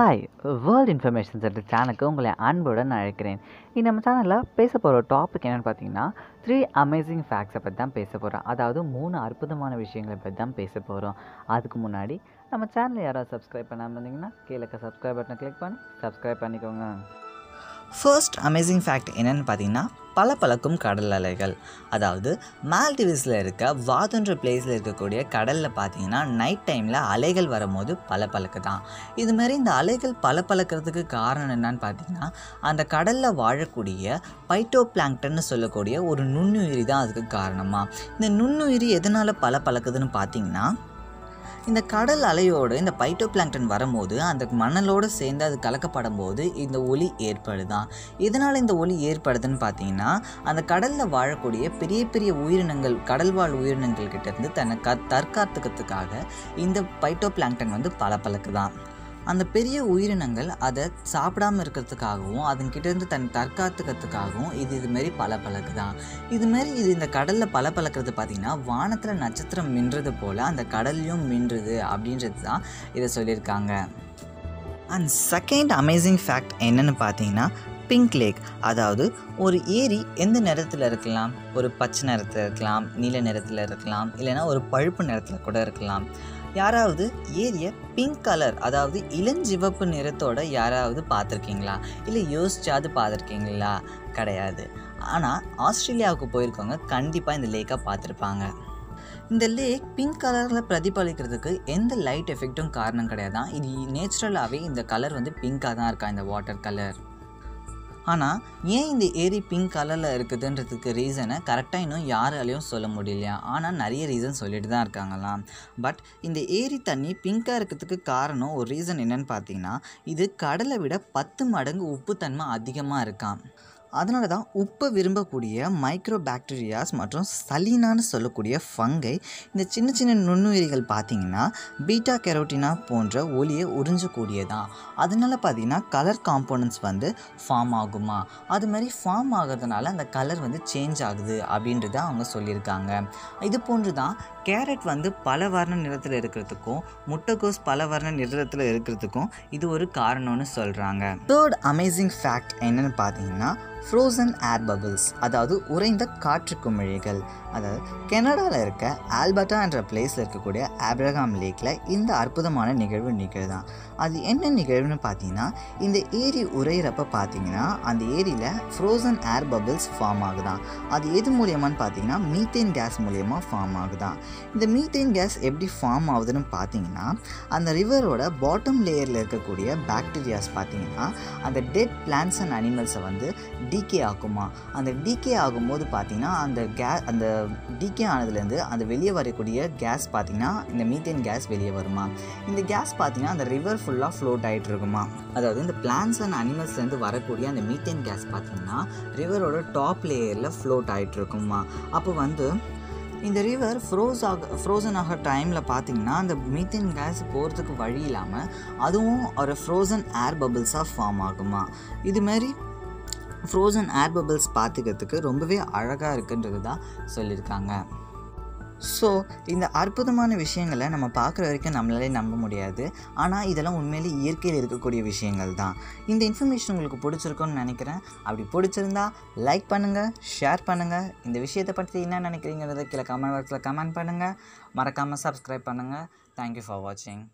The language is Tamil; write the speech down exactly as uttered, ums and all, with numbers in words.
Hi, World Information Center channel ku ungala anbudan azhikiren. In our channel la pesa pora topic enna pathina three amazing facts pathi dhaan pesa porom. Adhaadu three arpudhamana vishayangala pathi dhaan pesa porom. Adukku munadi nama channel yara subscribe pannaama irundinga keelaka subscribe button click panni subscribe pannikonga. First amazing fact enna nu pathina பல பலக்கும் கடல் அலைகள் அதாவது மால்டிவ்ஸில் இருக்க வாதொன்ற பிளேஸில் இருக்கக்கூடிய கடலில் பார்த்தீங்கன்னா நைட் டைமில் அலைகள் வரும்போது பல பலக்கு தான். இதுமாரி இந்த அலைகள் பல பலக்கிறதுக்கு காரணம் என்னன்னு பார்த்தீங்கன்னா அந்த கடலில் வாழக்கூடிய பைட்டோபிளாங்க்டன் சொல்லக்கூடிய ஒரு நுண்ணுயிரி தான் அதுக்கு காரணமாக. இந்த நுண்ணுயிரி எதனால் பல பலக்குதுன்னு பார்த்தீங்கன்னா இந்த கடல் அலையோடு இந்த பைட்டோபிளாங்க்டன் வரும்போது அந்த மணலோடு சேர்ந்து அது கலக்கப்படும் போது இந்த ஒலி ஏற்படுதான். இதனால் இந்த ஒலி ஏற்படுதுன்னு பார்த்தீங்கன்னா அந்த கடலில் வாழக்கூடிய பெரிய பெரிய உயிரினங்கள் கடல்வாழ் உயிரினங்கள் கிட்டேருந்து தன்னை க தற்காத்துக்கிறதுக்காக இந்த பைட்டோபிளாங்க்டன் வந்து பல பலக்கு தான். அந்த பெரிய உயிரினங்கள் அதை சாப்பிடாமல் இருக்கிறதுக்காகவும் அதுங்கிட்டேருந்து தன் தற்காத்துக்கிறதுக்காகவும் இது இதுமாரி பல பலக்கு தான். இதுமாரி இது இந்த கடலில் பல பலக்கிறது பார்த்திங்கன்னா வானத்தில் நட்சத்திரம் மின்றது போல் அந்த கடல்லையும் மின்றது அப்படின்றது தான் இதை சொல்லியிருக்காங்க. அண்ட் செகண்ட் அமேசிங் ஃபேக்ட் என்னென்னு பார்த்தீங்கன்னா பிங்க் லேக் அதாவது ஒரு ஏரி எந்த நிறத்தில் இருக்கலாம், ஒரு பச்சை நிறத்தில் இருக்கலாம், நீல நிறத்தில் இருக்கலாம், இல்லைனா ஒரு பழுப்பு நிறத்தில் கூட இருக்கலாம். யாராவது ஏரியை பிங்க் கலர் அதாவது இளஞ்சிவப்பு நிறத்தோட யாராவது பார்த்துருக்கீங்களா இல்லை யோசிச்சாவது பார்த்துருக்கீங்களா? கிடையாது. ஆனால் ஆஸ்திரேலியாவுக்கு போயிருக்கவங்க கண்டிப்பாக இந்த லேக்கை பார்த்துருப்பாங்க. இந்த லேக் பிங்க் கலரில் பிரதிபலிக்கிறதுக்கு எந்த லைட் எஃபெக்ட்டும் காரணம் கிடையாதான். இது நேச்சுரலாகவே இந்த கலர் வந்து பிங்காக தான் இருக்கா இந்த வாட்டர் கலர். ஆனால் ஏன் இந்த ஏரி பிங்க் கலரில் இருக்குதுன்றதுக்கு ரீசனை கரெக்டாக இன்னும் யாராலையும் சொல்ல முடியலையா. ஆனால் நிறைய ரீசன் சொல்லிட்டு தான் இருக்காங்களாம். பட் இந்த ஏரி தண்ணி பிங்காக இருக்கிறதுக்கு காரணம் ஒரு ரீசன் என்னன்னு பார்த்தீங்கன்னா இது கடலை விட பத்து மடங்கு உப்புத்தன்மை அதிகமாக இருக்கான். அதனால தான் உப்பை விரும்பக்கூடிய மைக்ரோ பாக்டீரியாஸ் மற்றும் சலீனான்னு சொல்லக்கூடிய ஃபங்கை இந்த சின்ன சின்ன நுண்ணுயிரிகள் பார்த்திங்கன்னா பீட்டா கெரோட்டினா போன்ற ஒளியை உறிஞ்சக்கூடியதான். அதனால பார்த்திங்கன்னா கலர் காம்போனன்ட்ஸ் வந்து ஃபார்ம் ஆகுமா, அது மாதிரி ஃபார்ம் ஆகிறதுனால அந்த கலர் வந்து சேஞ்ச் ஆகுது அப்படின்றத அவங்க சொல்லியிருக்காங்க. இது போன்று தான் கேரட் வந்து பல வர்ண நிறத்தில் இருக்கிறதுக்கும் முட்டைகோஸ் பல வர்ண நிறத்தில் இருக்கிறதுக்கும் இது ஒரு காரணம்னு சொல்கிறாங்க. தேர்ட் அமேசிங் ஃபேக்ட் என்னென்னு பார்த்தீங்கன்னா ஃப்ரோசன் ஏர் பபிள்ஸ் அதாவது உறைந்த காற்று குமிழிகள். அதாவது கனடாவில் இருக்க ஆல்பர்ட்டா என்ற பிளேஸில் இருக்கக்கூடிய ஆப்ரஹாம் லேக்கில் இந்த அற்புதமான நிகழ்வு நிகழ்தான். அது என்ன நிகழ்வுன்னு பார்த்தீங்கன்னா இந்த ஏரி உறையிறப்ப பார்த்தீங்கன்னா அந்த ஏரியில் ஃப்ரோசன் ஏர் பபிள்ஸ் ஃபார்ம் ஆகுதான். அது எது மூலியமானு பார்த்தீங்கன்னா மீத்தேன் கேஸ் மூலியமாக ஃபார்ம் ஆகுதான். இந்த மீத்தேன் கேஸ் எப்படி ஃபார்ம் ஆகுதுன்னு பார்த்தீங்கன்னா அந்த ரிவரோட பாட்டம் லேயரில் இருக்கக்கூடிய பாக்டீரியாஸ் பார்த்தீங்கன்னா அந்த டெட் பிளான்ட்ஸ் அண்ட் அனிமல்ஸை வந்து டிகே ஆகுமா. அந்த டிகே ஆகும்போது பார்த்திங்கன்னா அந்த கே அந்த டிகே ஆனதுலேருந்து அந்த வெளியே வரக்கூடிய கேஸ் பார்த்திங்கன்னா இந்த மீத்தேன் கேஸ் வெளியே வருமா. இந்த கேஸ் பார்த்திங்கன்னா அந்த ரிவர் ஃபுல்லாக ஃப்ளோட் ஆகிட்டு இருக்குமா. அதாவது இந்த பிளான்ட்ஸ் அண்ட் அனிமல்ஸ்லேருந்து வரக்கூடிய அந்த மீத்தேன் கேஸ் பார்த்திங்கன்னா ரிவரோட டாப் லேயரில் ஃப்ளோட் ஆகிட்டு இருக்குமா. அப்போ வந்து இந்த ரிவர் ஃப்ரோஸ் ஆக ஃப்ரோசன் ஆகிற டைமில் பார்த்திங்கன்னா அந்த மீத்தேன் கேஸ் போகிறதுக்கு வழி இல்லாமல் அதுவும் ஒரு ஃப்ரோசன் ஏர் பபிள்ஸாக ஃபார்ம் ஆகுமா. இதுமாரி ஃப்ரோசன் ஏர் பபிள்ஸ் பார்த்துக்கிறதுக்கு ரொம்பவே அழகாக இருக்குன்றது தான் சொல்லியிருக்காங்க. ஸோ இந்த அற்புதமான விஷயங்களை நம்ம பார்க்குற வரைக்கும் நம்மளாலே நம்ப முடியாது. ஆனால் இதெல்லாம் உண்மையிலே இயற்கையில் இருக்கக்கூடிய விஷயங்கள் தான். இந்த இன்ஃபர்மேஷன் உங்களுக்கு பிடிச்சிருக்குன்னு நினைக்கிறேன். அப்படி பிடிச்சிருந்தா லைக் பண்ணுங்கள், ஷேர் பண்ணுங்கள். இந்த விஷயத்தை பற்றி என்ன நினைக்கிறீங்கிறத கீழே கமெண்ட் பாக்ஸில் கமெண்ட் பண்ணுங்கள். மறக்காமல் சப்ஸ்கிரைப் பண்ணுங்கள். தேங்க்யூ ஃபார் வாட்சிங்.